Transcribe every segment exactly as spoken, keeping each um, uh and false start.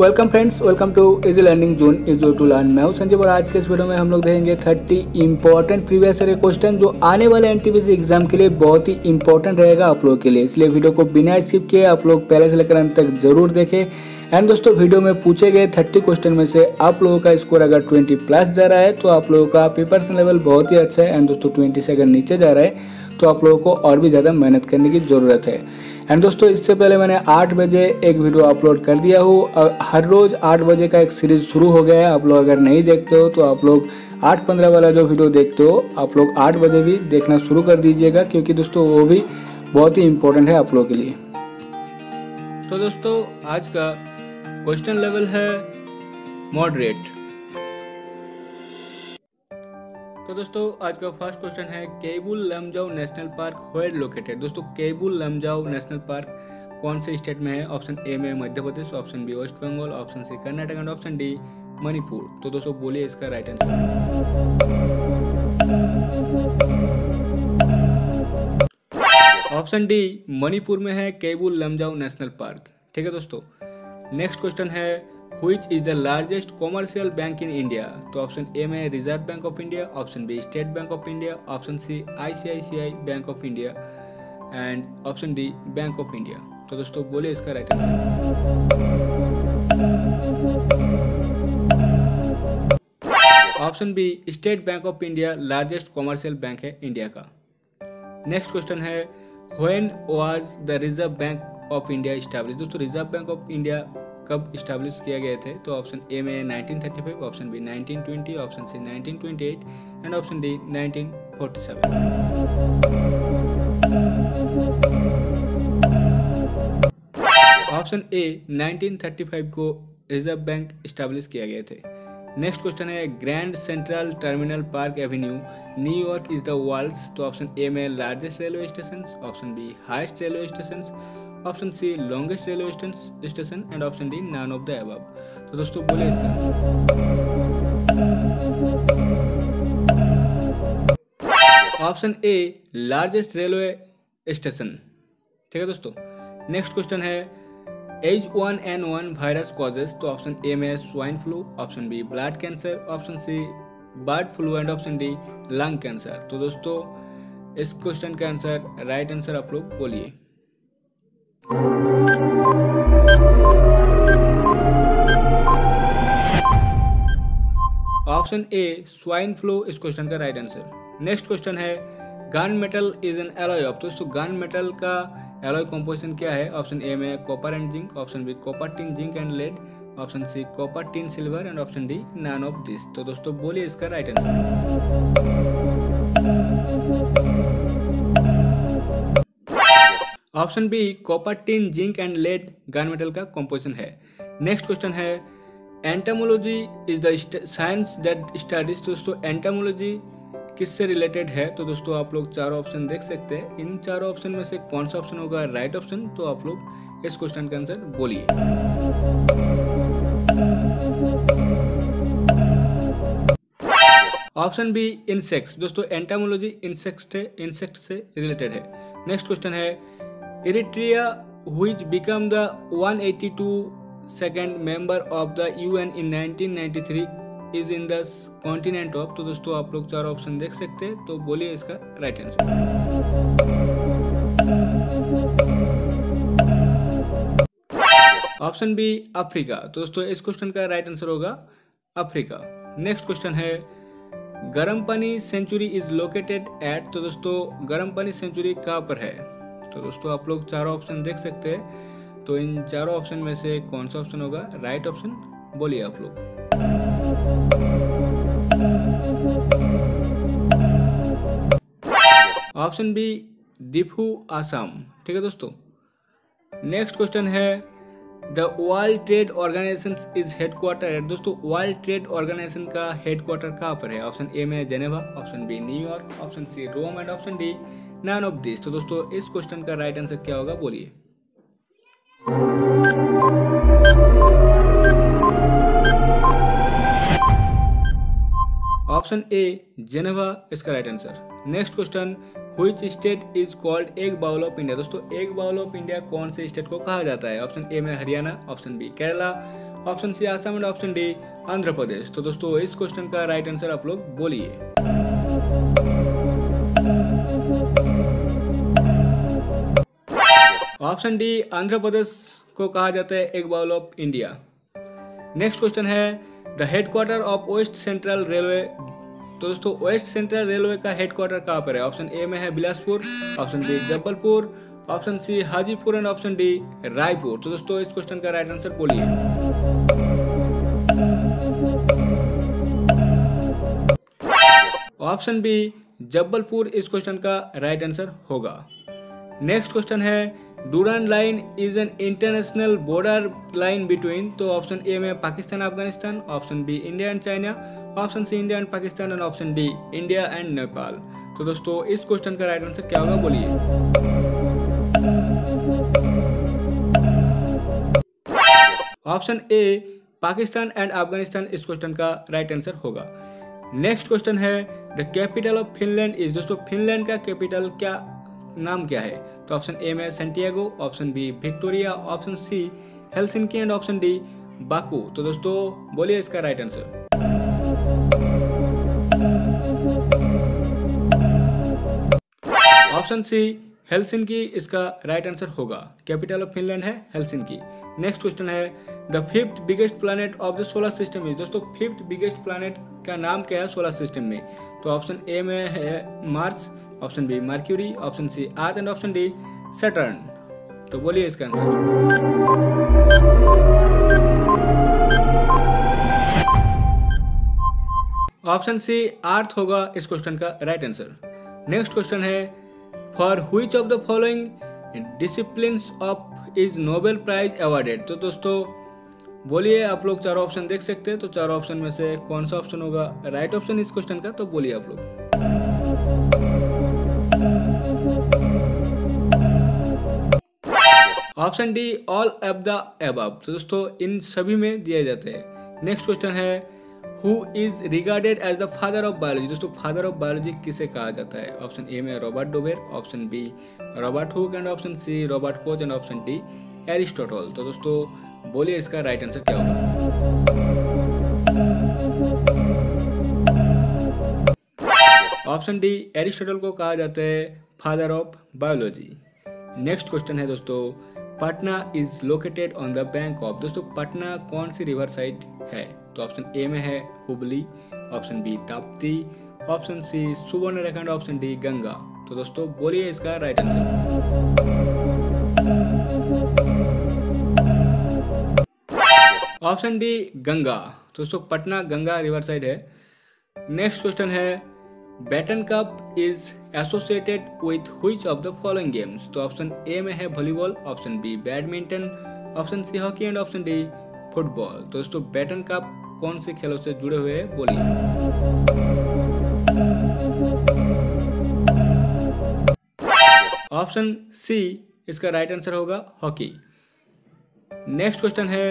Welcome friends, welcome to easy learning zone is to learn. मैं हूं संजय और आज के इस वीडियो में हम लोग देखेंगे तीस इंपॉर्टेंट प्रीवियस ईयर क्वेश्चन जो आने वाले एनटीपी से एग्जाम के लिए बहुत ही इंपॉर्टेंट रहेगा आप लोग के लिए। इसलिए वीडियो को बिना स्किप किए आप लोग पहले से लेकर अंत तक जरूर देखें। एंड दोस्तों, वीडियो में पूछे गए तीस क्वेश्चन में से आप लोगों का स्कोर अगर बीस प्लस जा रहा है तो आप लोगों का प्रिपरेशन लेवल बहुत ही अच्छा है। एंड दोस्तों, बीस से अगर नीचे जा रहा है तो आप लोगों को और भी ज़्यादा मेहनत करने की ज़रूरत है। एंड दोस्तों, इससे पहले मैंने आठ बजे एक वीडियो अपलोड कर दिया हो। हर रोज़ आठ बजे का एक सीरीज़ शुरू हो गया है। आप लोग अगर नहीं देखते हो तो आप लोग आठ पंद्रह वाला जो वीडियो देखते हो आप लोग आठ बजे भी देखना शुरू कर दीजिएगा, क्योंकि दोस्तों वो भी बहुत ही इम्पोर्टेंट है आप लोगों के लिए। तो दोस्तों, आज का क्वेश्चन लेवल है मॉडरेट। तो दोस्तों, आज का फर्स्ट क्वेश्चन है Keibul Lamjao national park where located. दोस्तों, काबुल लमजाओ नेशनल पार्क कौन से स्टेट में है? ऑप्शन ए में Madhya Pradesh, option B waste Bengal, option C Karnataka and option D Manipur. तो दोस्तों बोलिए इसका right answer. Option D Manipur में है काबुल लमजाओ नेशनल पार्क। ठीक है दोस्तों, नेक्स्ट क्वेश्चन है Which is the largest commercial bank in India? तो ऑप्शन ए में reserve bank of India, option B state bank of India, option C ICICI Bank of India and option D bank of India. तो दोस्तों बोलिए इसका right answer. Option B state bank of India largest commercial bank है India का। Next question है When was the Reserve Bank of India established? दोस्तों, reserve bank of India कब establish किया गए थे? तो ऑप्शन ए में nineteen thirty five, option B nineteen twenty, option C nineteen twenty eight and option D nineteen forty seven. Option A nineteen thirty five को reserve bank establish किया गए थे। नेक्स्ट क्वेश्चन है grand central terminal park Avenue New York is the world's. तो option A में largest railway station, option B highest railway station, option C longest railway station and option D none of the above. तो दोस्तों बोलिए इसका answer. Option A largest railway station. ठीक है दोस्तों, next question है H one N one virus causes. तो option A में swine flu, option B blood cancer, option C bird flu and option D lung cancer. तो दोस्तों इस question का आंसर राइट आंसर आप लोग बोलिए। ऑप्शन ए स्वाइन फ्लू इस क्वेश्चन का राइट आंसर। नेक्स्ट क्वेश्चन है gun metal is an alloy of. दोस्तों, गन मेटल का एलॉय कंपोजिशन क्या है? ऑप्शन ए में copper and zinc, option B copper tin zinc and lead, option C copper tin silver and option D none of this. तो दोस्तों बोलिए इसका right answer. Option B copper tin zinc and lead gun metal का composition है। Next question है entomology is the science that studies. दोस्तों, entomology किससे related है? तो दोस्तों आप लोग चारों ऑप्शन देख सकते हैं। इन चारों ऑप्शन में से कौन सा ऑप्शन होगा राइट ऑप्शन? तो आप लोग इस क्वेश्चन का आंसर बोलिए। Option B insects. दोस्तों, एंटामोलॉजी इंसेक्ट है, इंसेक्ट से रिलेटेड है। नेक्स्ट क्वेश्चन है Eritrea which become the one eighty two second member of the UN in nineteen ninety three is in the continent of. तो दोस्तों आप लोग चार ऑप्शन देख सकते हैं। तो बोलिए इसका right answer. Option B Africa. तो दोस्तों इस क्वेश्चन का राइट आंसर होगा अफ्रीका। नेक्स्ट क्वेश्चन है गरम पानी सेंचुरी इज लोकेटेड एट। तो दोस्तों गरम पानी सेंचुरी कहाँ पर है? तो दोस्तों आप लोग चार ऑप्शन देख सकते हैं। तो इन चारों ऑप्शन में से कौन सा ऑप्शन होगा राइट ऑप्शन? बोलिए आप लोग। Option B Diphu Assam. ठीक है दोस्तों, नेक्स्ट क्वेश्चन है the world trade organisation is headquarter at. दोस्तों वर्ल्ड ट्रेड ऑर्गेनाइजेशन का हेडक्वार्टर कहाँ पर है? ऑप्शन ए में Geneva, option B New York, option C Rome and option D none of this. तो दोस्तों इस क्वेश्चन का राइट आंसर क्या होगा बोलिए। ऑप्शन ए जेनेवा इसका right answer. Next question which state is called egg bowl of India. दोस्तों egg bowl of India कौन से स्टेट को कहा जाता है? ऑप्शन ए में Haryana, option B Kerala, option C Assam and option D Andhra Pradesh. तो दोस्तों इस क्वेश्चन का राइट आंसर आप लोग बोलिए। ऑप्शन डी आंध्र प्रदेश को कहा जाता है egg bowl of India. Next question है the headquarter of waste central railway. तो दोस्तों वेस्ट सेंट्रल रेलवे का हेडक्वार्टर कहाँ पर है? ऑप्शन ए में है Bilaspur, option B Jabalpur, option C Hajipur and option D Raipur. तो दोस्तों इस क्वेश्चन का राइट आंसर बोलिए। ऑप्शन बी जबलपुर इस क्वेश्चन का राइट आंसर होगा। नेक्स्ट क्वेश्चन है Durand line is an international border line between. तो ऑप्शन ए में Pakistan Afghanistan, option B India and China, option C India and Pakistan and option D India and Nepal. तो दोस्तों इस question का राइट आंसर क्या होगा बोलिए। Option A Pakistan and Afghanistan इस क्वेश्चन का राइट आंसर होगा। नेक्स्ट क्वेश्चन है the capital of Finland is. दोस्तों फिनलैंड का कैपिटल क्या नाम क्या है? तो ऑप्शन ए में Santiago, option B Victoria, option C Helsinki and option D Baku. तो दोस्तों बोलिए इसका right answer. Option C Helsinki इसका राइट आंसर होगा। कैपिटल ऑफ फिनलैंड है हेलसिंकी। नेक्स्ट क्वेश्चन है the fifth biggest planet of the solar system is. दोस्तों fifth biggest planet का नाम क्या है सोलर सिस्टम में? तो ऑप्शन ए में है Mars, option B Mercury, option C earth and option D Saturn. तो बोलिए इसका आंसर। ऑप्शन सी अर्थ होगा इस क्वेश्चन का राइट आंसर। नेक्स्ट क्वेश्चन है for which of the following disciplines of is Nobel prize awarded. तो दोस्तों बोलिए आप लोग चारों ऑप्शन देख सकते हैं। तो चारों ऑप्शन में से कौन सा ऑप्शन होगा राइट ऑप्शन इस क्वेश्चन का? तो बोलिए आप लोग। Option D all of the above. तो दोस्तों इन सभी में दिए जाते हैं। नेक्स्ट क्वेश्चन है who is regarded as the father of biology. दोस्तों फादर ऑफ बायोलॉजी किसे कहा जाता है? ऑप्शन ए में Robert Dober, option B Robert Hooke and option C Robert Koch and option D Aristotle. तो दोस्तों बोलिए इसका राइट आंसर क्या होगा? ऑप्शन डी एरिस्टोटल को कहा जाता है father of biology. Next question है दोस्तों Patna is located on the bank of. दोस्तों पटना कौन सी रिवर साइड है? तो ऑप्शन ए में है Hooghly, option B Tapti, option C Subarnarekha and option D Ganga. तो दोस्तों बोलिए इसका right answer. Option D Ganga. दोस्तों पटना गंगा रिवर साइड है। नेक्स्ट क्वेश्चन है baton cup is associated with which of the following games. तो ऑप्शन ए में है volleyball, option B badminton, option C hockey and option D football. तो दोस्तों baton cup कौन से खेलों से जुड़े हुए हैं बोलिए। ऑप्शन सी इसका राइट आंसर होगा हॉकी। नेक्स्ट क्वेश्चन है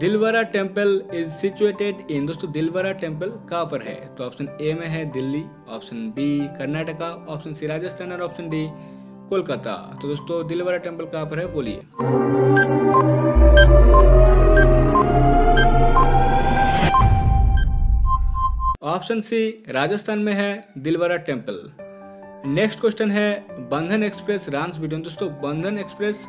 Dilwara temple is situated in. दोस्तों दिलवारा टेम्पल कहाँ पर है? तो ऑप्शन ए में है Delhi, option B Karnataka, option C Rajasthan और ऑप्शन डी कोलकाता। तो दोस्तों दिलवारा टेम्पल कहाँ पर है बोलिए। ऑप्शन सी राजस्थान में है दिलवारा टेम्पल। नेक्स्ट क्वेश्चन है बंधन एक्सप्रेस रन्स बिटवीन। दोस्तों बंधन एक्सप्रेस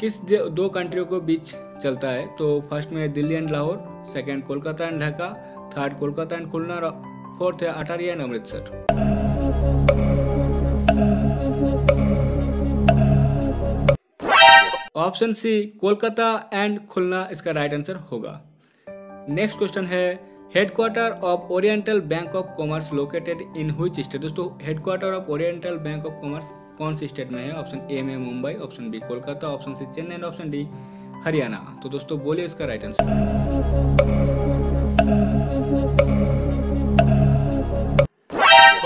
किस दो कंट्रियों के बीच चलता है? तो फर्स्ट में Delhi and Lahore, second Kolkata and Dhaka, third Kolkata and Khulna और फोर्थ है अटारिया and Amritsar. Option C Kolkata and Khulna इसका राइट आंसर होगा। नेक्स्ट क्वेश्चन है headquarter of oriental bank of commerce located in which state. दोस्तों headquarter of oriental bank of commerce कौन सी state में है? ऑप्शन ए में Mumbai, option B Kolkata, option C Chennai and option D Haryana. तो दोस्तों बोलिए इसका right answer.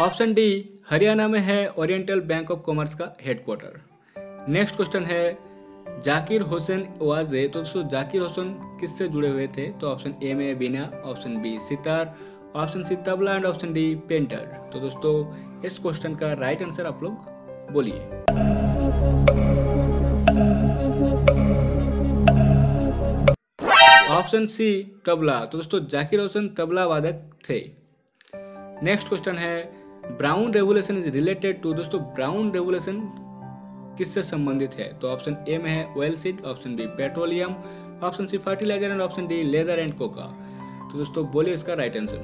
Option D Haryana में है ओरिएंटल बैंक ऑफ कॉमर्स का हेडक्वार्टर। नेक्स्ट क्वेश्चन है जाकिर हुसैन वाज ए। तो दोस्तों जाकिर हुसैन किससे जुड़े हुए थे? तो ऑप्शन ए में veena, option B sitar, option C tabla and option D painter. तो दोस्तों इस क्वेश्चन का राइट आंसर आप लोग बोलिए। Option C tabla. तो दोस्तों जाकिर हुसैन तबला वादक थे। नेक्स्ट क्वेश्चन है brown revolution is related to. दोस्तों ब्राउन रेवोल्यूशन किससे संबंधित है? तो ऑप्शन ए में है oil seed, option B petroleum, option C fertiliser and option D leather and cocoa. तो दोस्तों बोलिए इसका right answer.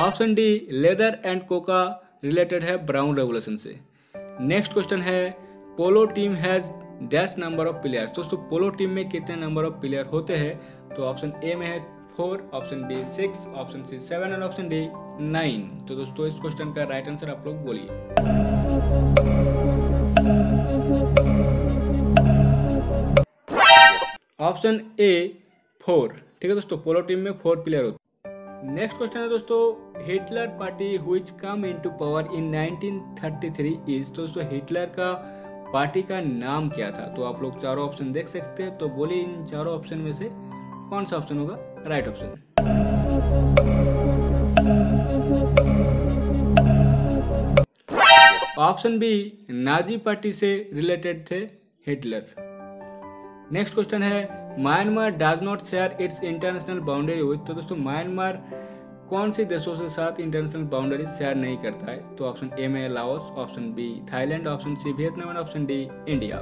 Option D leather and cocoa related है ब्राउन रेवोल्यूशन से। नेक्स्ट क्वेश्चन है polo team has dash number of players. दोस्तों polo team में कितने नंबर ऑफ प्लेयर होते हैं? तो ऑप्शन ए में है four, option B six, option C seven and option D nine. तो दोस्तों इस क्वेश्चन का राइट आंसर आप लोग बोलिए। Option A four. ठीक है दोस्तों पोलो टीम में फोर प्लेयर होते हैं। नेक्स्ट क्वेश्चन है दोस्तों Hitler party which come into power in nineteen thirty three is. दोस्तों हिटलर का पार्टी का नाम क्या था? तो आप लोग चारों ऑप्शन देख सकते हैं, तो बोलिए इन चारों ऑप्शन में से कौन सा ऑप्शन होगा right option? Option B Nazi party से रिलेटेड थे हिटलर। नेक्स्ट क्वेश्चन है Myanmar does not share its international boundary with. तो दोस्तों म्यांमार कौन से देशों के साथ इंटरनेशनल बाउंड्री शेयर नहीं करता है? तो ऑप्शन ए में Laos, option B Thailand, option C Vietnam and option D India.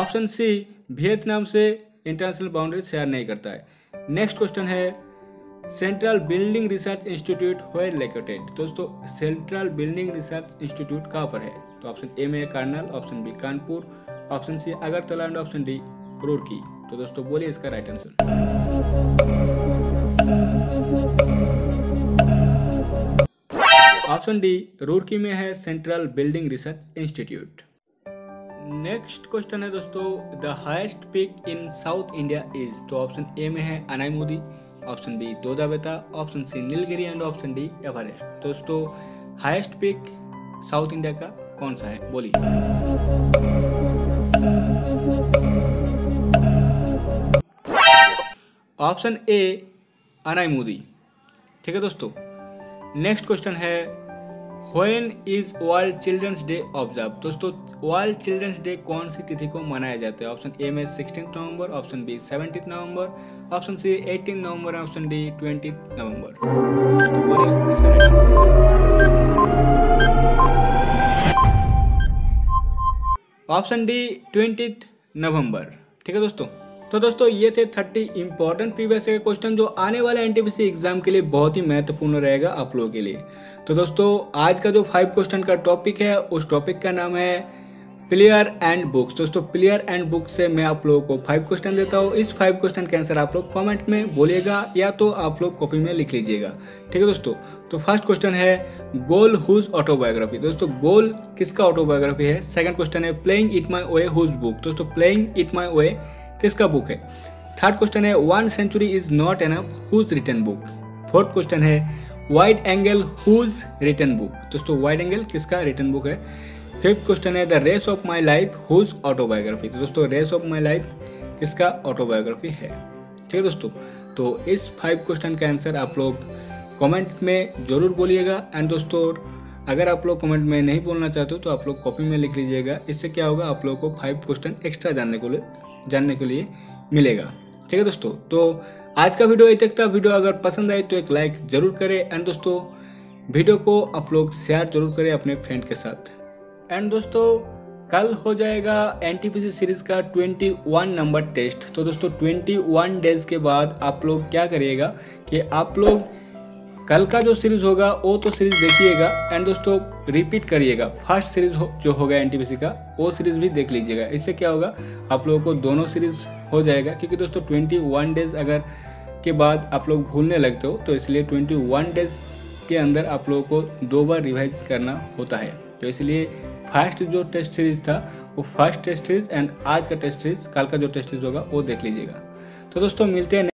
Option C Vietnam से इंटरनेशनल बाउंड्री शेयर नहीं करता है। नेक्स्ट क्वेश्चन है central building research institute where located. दोस्तों सेंट्रल बिल्डिंग रिसर्च इंस्टीट्यूट कहाँ पर है? तो ऑप्शन ए में है Karnal, option B Kanpur, option C Agartala and option D Roorkee. तो दोस्तों बोलिए इसका right answer. Option D Roorkee में है central building research institute. Next question है दोस्तों the highest peak in south India is. तो ऑप्शन ए में है Anamudi, option B Doddabetta, option C Nilgiri and option D Everest. दोस्तों हाइस्ट पीक साउथ इंडिया का कौन सा है बोलिए। Option A Anamudi. ठीक है दोस्तों। नेक्स्ट क्वेश्चन है When is World Children's Day observed? दोस्तों वर्ल्ड चिल्ड्रंस डे कौन सी तिथि को मनाया जाता है? ऑप्शन ए में सोलह नवंबर, ऑप्शन बी सत्रह नवंबर, ऑप्शन सी अठारह नवंबर, ऑप्शन डी बीस नवंबर। ऑप्शन डी बीस नवंबर। ठीक है दोस्तों। तो दोस्तों ये थे तीस इंपॉर्टेंट प्रीवियस ईयर क्वेश्चन जो आने वाला एनटीपीसी एग्जाम के लिए बहुत ही महत्वपूर्ण रहेगा आप लोगों के लिए। तो दोस्तों आज का जो फाइव क्वेश्चन का टॉपिक है उस टॉपिक का नाम है प्लेयर एंड बुक्स। दोस्तों प्लेयर एंड बुक्स से मैं आप लोगों को फाइव क्वेश्चन देता हूँ। इस फाइव क्वेश्चन के आंसर आप लोग कमेंट में बोलिएगा या तो आप लोग कॉपी में लिख लीजिएगा। ठीक है दोस्तों। तो फर्स्ट क्वेश्चन है गोल हुज ऑटोबायोग्राफी। दोस्तों गोल किसका ऑटोबायोग्राफी है? सेकंड क्वेश्चन है playing it my way whose book. दोस्तों प्लेइंग इट माई वे किसका बुक है? थर्ड क्वेश्चन है one century is not enough whose written book. Fourth question है wide angle whose written book. दोस्तों wide angle किसका written book है? Fifth question है the race of my life whose autobiography. तो दोस्तों race of my life किसका autobiography है? ठीक है दोस्तों। तो इस फाइव क्वेश्चन का आंसर आप लोग कमेंट में जरूर बोलिएगा। एंड दोस्तों अगर आप लोग कमेंट में नहीं बोलना चाहते हो तो आप लोग कॉपी में लिख लीजिएगा। इससे क्या होगा आप लोगों को फाइव क्वेश्चन एक्स्ट्रा जानने को जानने के लिए मिलेगा। ठीक है दोस्तों। तो आज का वीडियो इतना तक था। वीडियो अगर पसंद आए तो एक लाइक जरूर करें। एंड दोस्तों वीडियो को आप लोग शेयर जरूर करें अपने फ्रेंड के साथ। एंड दोस्तों कल हो जाएगा एनटीपीसी सीरीज का इक्कीस नंबर टेस्ट। तो दोस्तों इक्कीस डेज के बाद आप लोग क्या करिएगा कि आप लोग कल का जो सीरीज़ होगा वो तो सीरीज़ देखिएगा। एंड दोस्तों रिपीट करिएगा। फर्स्ट सीरीज़ हो, जो होगा एनटीपीसी का वो सीरीज़ भी देख लीजिएगा। इससे क्या होगा आप लोगों को दोनों सीरीज़ हो जाएगा। क्योंकि दोस्तों इक्कीस डेज अगर के बाद आप लोग भूलने लगते हो तो इसलिए इक्कीस डेज के अंदर आप लोगों को दो बार रिवाइज करना होता है। तो इसलिए फर्स्ट जो टेस्ट सीरीज़ था वो फर्स्ट टेस्ट सीरीज़ एंड आज का टेस्ट सीरीज़, कल का जो टेस्ट सीरीज़ होगा वो देख लीजिएगा। तो दोस्तों मिलते हैं।